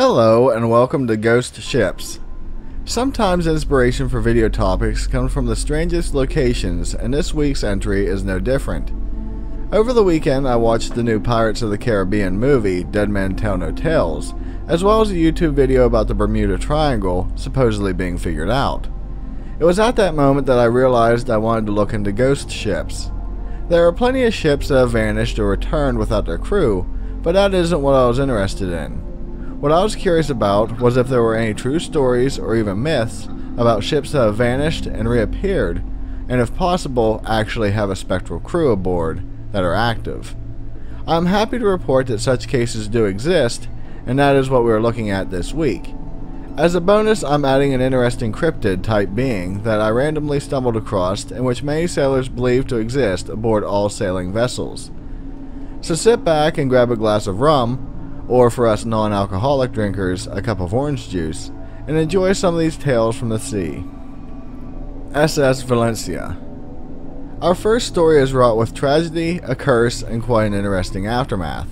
Hello and welcome to Ghost Ships. Sometimes inspiration for video topics comes from the strangest locations, and this week's entry is no different. Over the weekend I watched the new Pirates of the Caribbean movie, Dead Men Tell No Tales, as well as a YouTube video about the Bermuda Triangle supposedly being figured out. It was at that moment that I realized I wanted to look into ghost ships. There are plenty of ships that have vanished or returned without their crew, but that isn't what I was interested in. What I was curious about was if there were any true stories or even myths about ships that have vanished and reappeared, and if possible actually have a spectral crew aboard that are active. I'm happy to report that such cases do exist, and that is what we are looking at this week. As a bonus, I'm adding an interesting cryptid type being that I randomly stumbled across and which many sailors believe to exist aboard all sailing vessels. So sit back and grab a glass of rum, or for us non-alcoholic drinkers, a cup of orange juice, and enjoy some of these tales from the sea. SS Valencia. Our first story is wrought with tragedy, a curse, and quite an interesting aftermath.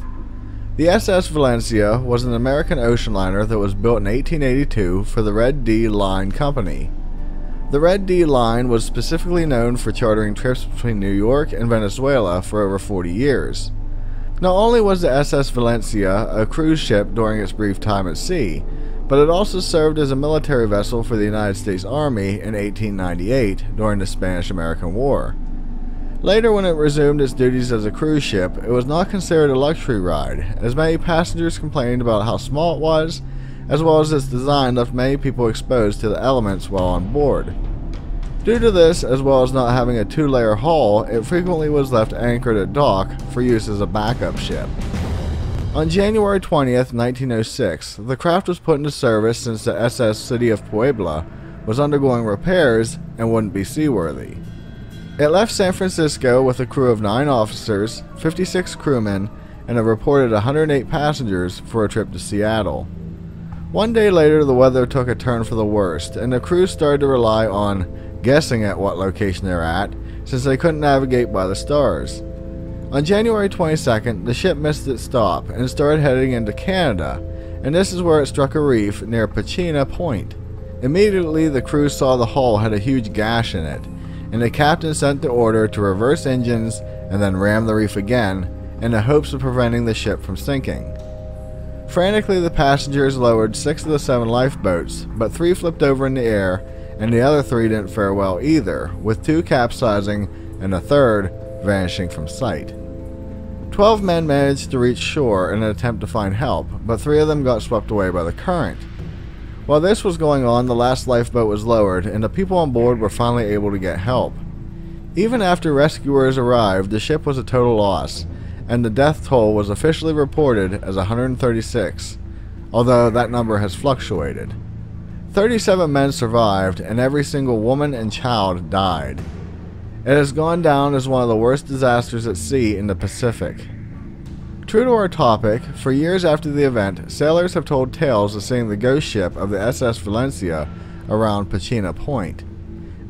The SS Valencia was an American ocean liner that was built in 1882 for the Red D Line Company. The Red D Line was specifically known for chartering trips between New York and Venezuela for over 40 years. Not only was the SS Valencia a cruise ship during its brief time at sea, but it also served as a military vessel for the United States Army in 1898 during the Spanish-American War. Later, when it resumed its duties as a cruise ship, it was not considered a luxury ride, as many passengers complained about how small it was, as well as its design left many people exposed to the elements while on board. Due to this, as well as not having a two-layer hull, it frequently was left anchored at dock for use as a backup ship. On January 20th, 1906, the craft was put into service since the SS City of Puebla was undergoing repairs and wouldn't be seaworthy. It left San Francisco with a crew of 9 officers, 56 crewmen, and a reported 108 passengers for a trip to Seattle. One day later, the weather took a turn for the worst, and the crew started to rely on guessing at what location they were at, since they couldn't navigate by the stars. On January 22nd, the ship missed its stop and started heading into Canada, and this is where it struck a reef near Pachena Point. Immediately, the crew saw the hull had a huge gash in it, and the captain sent the order to reverse engines and then ram the reef again, in the hopes of preventing the ship from sinking. Frantically, the passengers lowered 6 of the 7 lifeboats, but 3 flipped over in the air, and the other 3 didn't fare well either, with 2 capsizing and a 3rd vanishing from sight. 12 men managed to reach shore in an attempt to find help, but 3 of them got swept away by the current. While this was going on, the last lifeboat was lowered, and the people on board were finally able to get help. Even after rescuers arrived, the ship was a total loss, and the death toll was officially reported as 136, although that number has fluctuated. 37 men survived, and every single woman and child died. It has gone down as one of the worst disasters at sea in the Pacific. True to our topic, for years after the event, sailors have told tales of seeing the ghost ship of the SS Valencia around Pachena Point.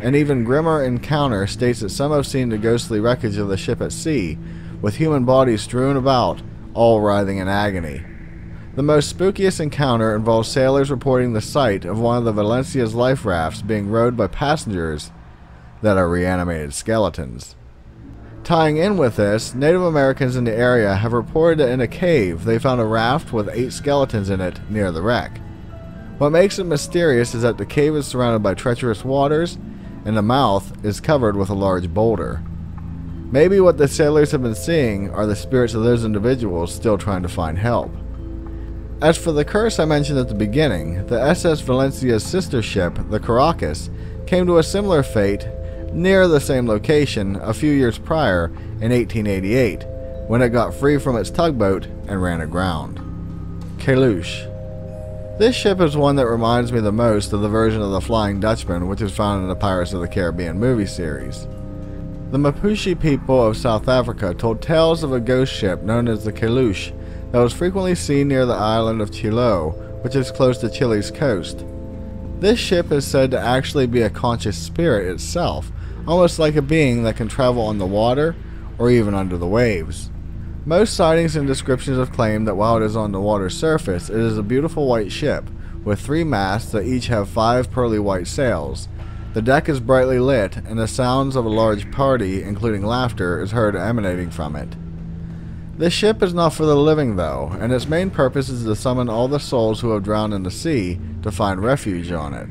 An even grimmer encounter states that some have seen the ghostly wreckage of the ship at sea, with human bodies strewn about, all writhing in agony. The most spookiest encounter involves sailors reporting the sight of one of the Valencia's life rafts being rowed by passengers that are reanimated skeletons. Tying in with this, Native Americans in the area have reported that in a cave they found a raft with 8 skeletons in it near the wreck. What makes it mysterious is that the cave is surrounded by treacherous waters, and the mouth is covered with a large boulder. Maybe what the sailors have been seeing are the spirits of those individuals still trying to find help. As for the curse I mentioned at the beginning, the SS Valencia's sister ship, the Caracas, came to a similar fate near the same location a few years prior in 1888, when it got free from its tugboat and ran aground. Kalouche. This ship is one that reminds me the most of the version of the Flying Dutchman which is found in the Pirates of the Caribbean movie series. The Mapuche people of South Africa told tales of a ghost ship known as the Kalouche that was frequently seen near the island of Chiloé, which is close to Chile's coast. This ship is said to actually be a conscious spirit itself, almost like a being that can travel on the water or even under the waves. Most sightings and descriptions have claimed that while it is on the water's surface, it is a beautiful white ship, with 3 masts that each have 5 pearly white sails. The deck is brightly lit, and the sounds of a large party, including laughter, is heard emanating from it. This ship is not for the living, though, and its main purpose is to summon all the souls who have drowned in the sea to find refuge on it.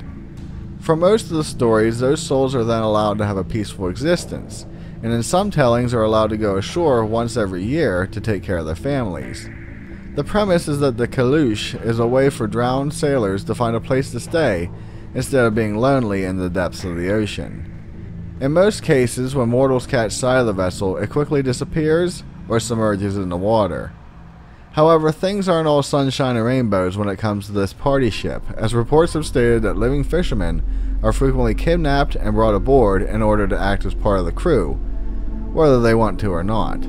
For most of the stories, those souls are then allowed to have a peaceful existence, and in some tellings are allowed to go ashore once every year to take care of their families. The premise is that the Kalouche is a way for drowned sailors to find a place to stay instead of being lonely in the depths of the ocean. In most cases, when mortals catch sight of the vessel, it quickly disappears or submerges in the water. However, things aren't all sunshine and rainbows when it comes to this party ship, as reports have stated that living fishermen are frequently kidnapped and brought aboard in order to act as part of the crew, whether they want to or not.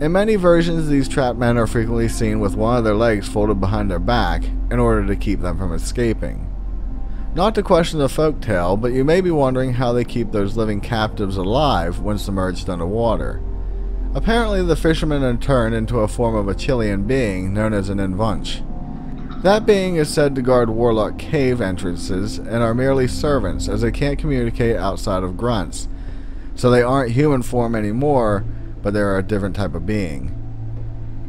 In many versions, these trapped men are frequently seen with one of their legs folded behind their back in order to keep them from escaping. Not to question the folktale, but you may be wondering how they keep those living captives alive when submerged underwater. Apparently, the fishermen are turned into a form of a Chilean being known as an Invunch. That being is said to guard Warlock Cave entrances and are merely servants, as they can't communicate outside of grunts, so they aren't human form anymore, but they are a different type of being.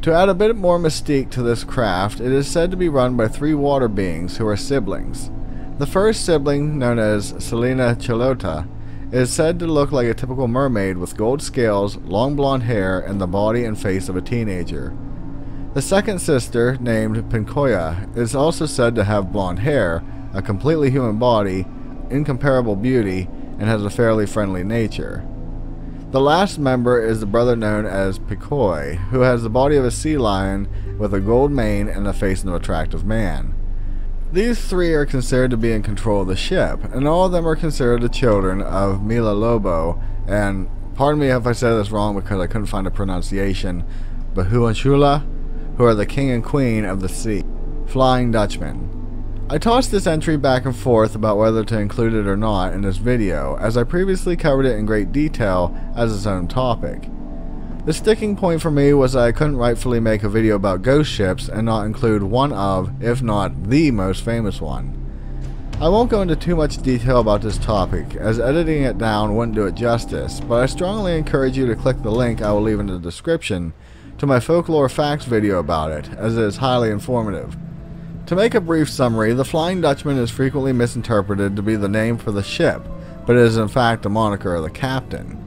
To add a bit more mystique to this craft, it is said to be run by 3 water beings who are siblings. The first sibling, known as Selena Chilota, is said to look like a typical mermaid with gold scales, long blonde hair, and the body and face of a teenager. The second sister, named Pincoya, is also said to have blonde hair, a completely human body, incomparable beauty, and has a fairly friendly nature. The last member is the brother known as Pincoi, who has the body of a sea lion with a gold mane and the face of an attractive man. These 3 are considered to be in control of the ship, and all of them are considered the children of Mila Lobo, and pardon me if I said this wrong because I couldn't find a pronunciation, but Huanshula, who are the king and queen of the sea. Flying Dutchman. I tossed this entry back and forth about whether to include it or not in this video, as I previously covered it in great detail as its own topic. The sticking point for me was that I couldn't rightfully make a video about ghost ships and not include one of, if not the most famous one. I won't go into too much detail about this topic, as editing it down wouldn't do it justice, but I strongly encourage you to click the link I will leave in the description to my folklore facts video about it, as it is highly informative. To make a brief summary, the Flying Dutchman is frequently misinterpreted to be the name for the ship, but it is in fact the moniker of the captain.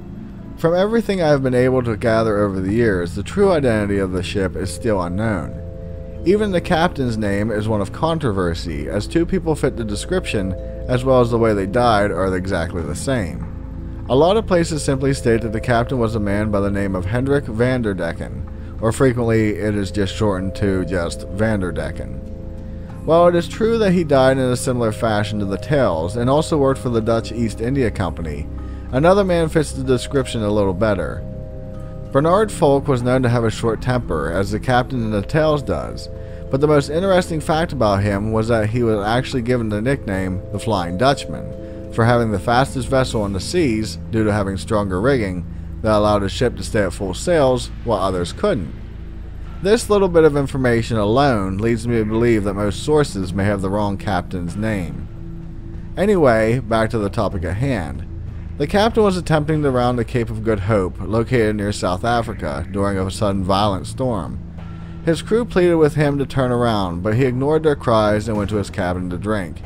From everything I have been able to gather over the years, the true identity of the ship is still unknown. Even the captain's name is one of controversy, as 2 people fit the description, as well as the way they died are exactly the same. A lot of places simply state that the captain was a man by the name of Hendrik van der Decken, or frequently it is just shortened to just Van der Decken. While it is true that he died in a similar fashion to the tales, and also worked for the Dutch East India Company, another man fits the description a little better. Bernard Folk was known to have a short temper, as the captain in the tales does, but the most interesting fact about him was that he was actually given the nickname the Flying Dutchman for having the fastest vessel on the seas due to having stronger rigging that allowed a ship to stay at full sails while others couldn't. This little bit of information alone leads me to believe that most sources may have the wrong captain's name. Anyway, back to the topic at hand. The captain was attempting to round the Cape of Good Hope, located near South Africa, during a sudden violent storm. His crew pleaded with him to turn around, but he ignored their cries and went to his cabin to drink.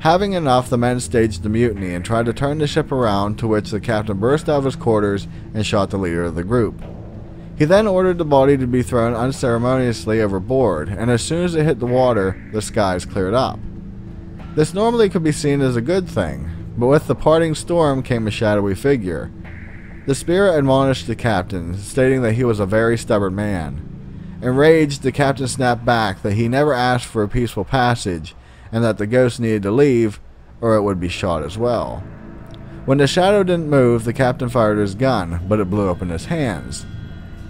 Having enough, the men staged a mutiny and tried to turn the ship around, to which the captain burst out of his quarters and shot the leader of the group. He then ordered the body to be thrown unceremoniously overboard, and as soon as it hit the water, the skies cleared up. This normally could be seen as a good thing, but with the parting storm came a shadowy figure. The spirit admonished the captain, stating that he was a very stubborn man. Enraged, the captain snapped back that he never asked for a peaceful passage, and that the ghost needed to leave, or it would be shot as well. When the shadow didn't move, the captain fired his gun, but it blew up in his hands.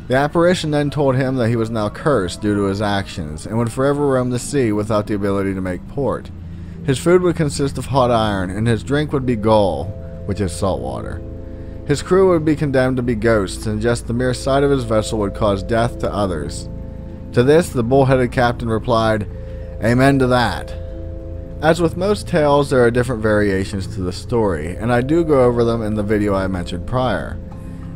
The apparition then told him that he was now cursed due to his actions, and would forever roam the sea without the ability to make port. His food would consist of hot iron, and his drink would be gall, which is salt water. His crew would be condemned to be ghosts, and just the mere sight of his vessel would cause death to others. To this, the bull-headed captain replied, "Amen to that." As with most tales, there are different variations to the story, and I do go over them in the video I mentioned prior.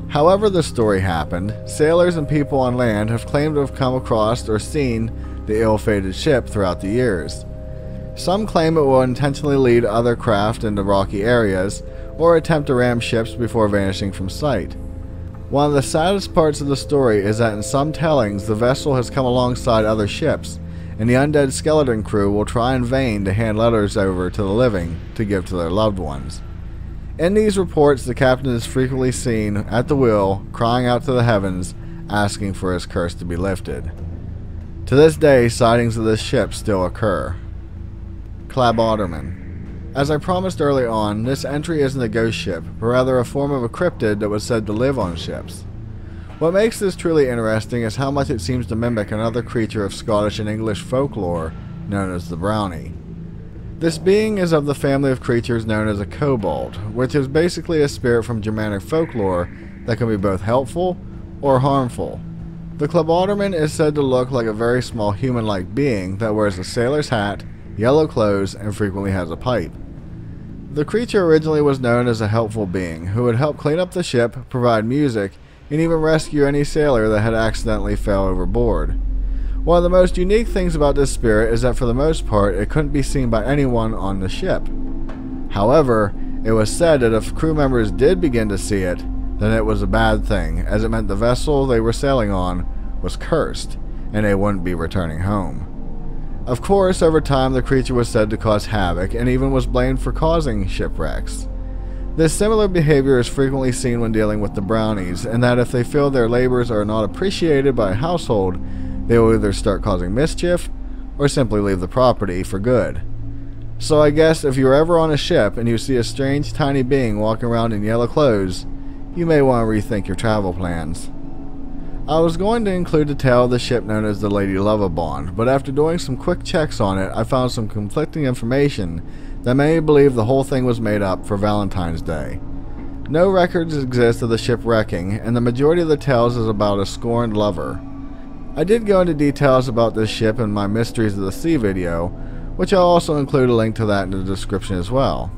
However the story happened, sailors and people on land have claimed to have come across or seen the ill-fated ship throughout the years. Some claim it will intentionally lead other craft into rocky areas, or attempt to ram ships before vanishing from sight. One of the saddest parts of the story is that in some tellings the vessel has come alongside other ships, and the undead skeleton crew will try in vain to hand letters over to the living to give to their loved ones. In these reports, the captain is frequently seen at the wheel, crying out to the heavens, asking for his curse to be lifted. To this day, sightings of this ship still occur. Klabautermann. As I promised early on, this entry isn't a ghost ship, but rather a form of a cryptid that was said to live on ships. What makes this truly interesting is how much it seems to mimic another creature of Scottish and English folklore known as the Brownie. This being is of the family of creatures known as a kobold, which is basically a spirit from Germanic folklore that can be both helpful or harmful. The Klabautermann is said to look like a very small human-like being that wears a sailor's hat, yellow clothes, and frequently has a pipe. The creature originally was known as a helpful being who would help clean up the ship, provide music, and even rescue any sailor that had accidentally fell overboard. One of the most unique things about this spirit is that for the most part it couldn't be seen by anyone on the ship. However, it was said that if crew members did begin to see it, then it was a bad thing, as it meant the vessel they were sailing on was cursed, and they wouldn't be returning home. Of course, over time the creature was said to cause havoc and even was blamed for causing shipwrecks. This similar behavior is frequently seen when dealing with the brownies, and that if they feel their labors are not appreciated by a household, they will either start causing mischief or simply leave the property for good. So I guess if you're ever on a ship and you see a strange tiny being walking around in yellow clothes, you may want to rethink your travel plans. I was going to include a tale of the ship known as the Lady Lovabond, but after doing some quick checks on it, I found some conflicting information that made me believe the whole thing was made up for Valentine's Day. No records exist of the ship wrecking, and the majority of the tales is about a scorned lover. I did go into details about this ship in my Mysteries of the Sea video, which I'll also include a link to that in the description as well.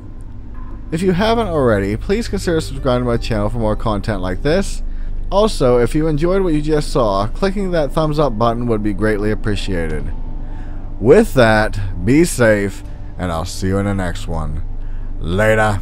If you haven't already, please consider subscribing to my channel for more content like this. Also, if you enjoyed what you just saw, clicking that thumbs up button would be greatly appreciated. With that, be safe, and I'll see you in the next one. Later.